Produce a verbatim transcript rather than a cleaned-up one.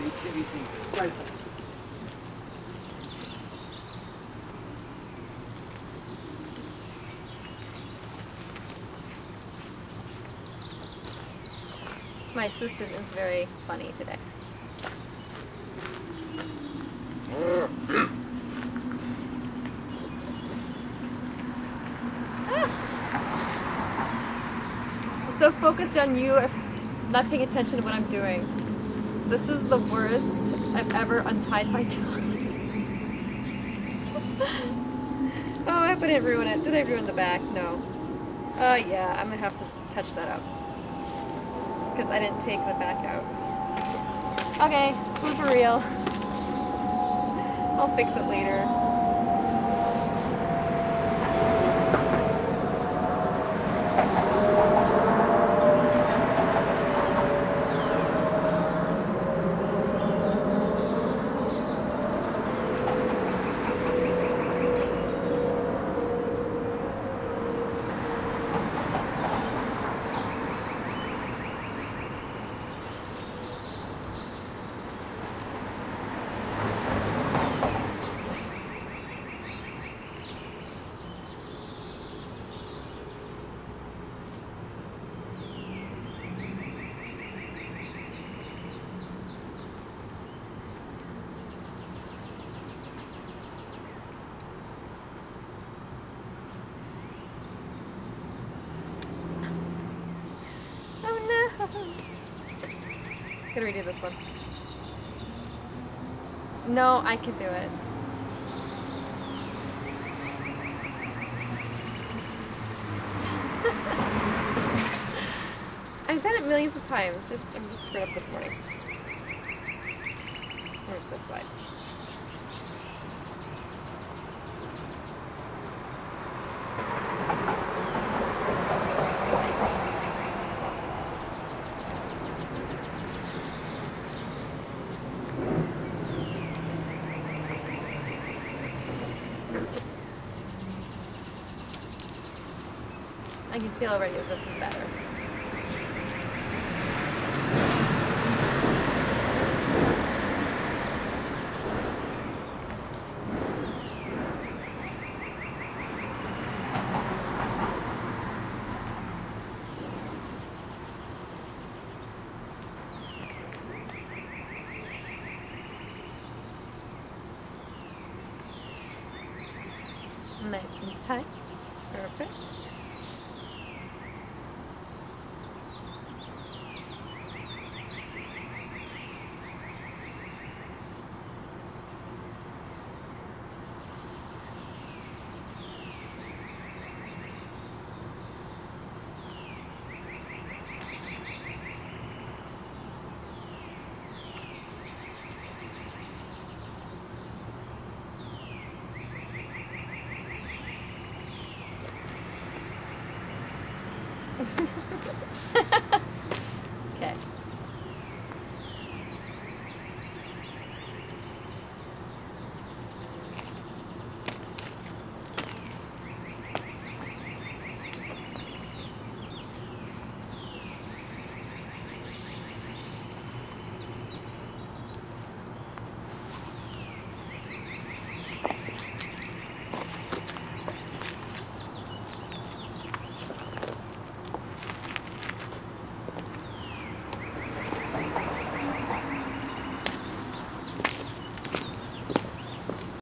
creativity strengthened. My assistant is very funny today. Ah. I'm so focused on you, I'm not paying attention to what I'm doing. This is the worst I've ever untied my tie. Oh, I wouldn't ruin it. Did I ruin the back? No. Oh, uh, yeah, I'm gonna have to touch that up. Because I didn't take the back out. Okay, blooper reel. I'll fix it later. I'm gonna redo this one. No, I could do it. I've done it millions of times. Just I'm just screwed up this morning. Where's this side? I can feel already that this is better. Nice and tight. Perfect.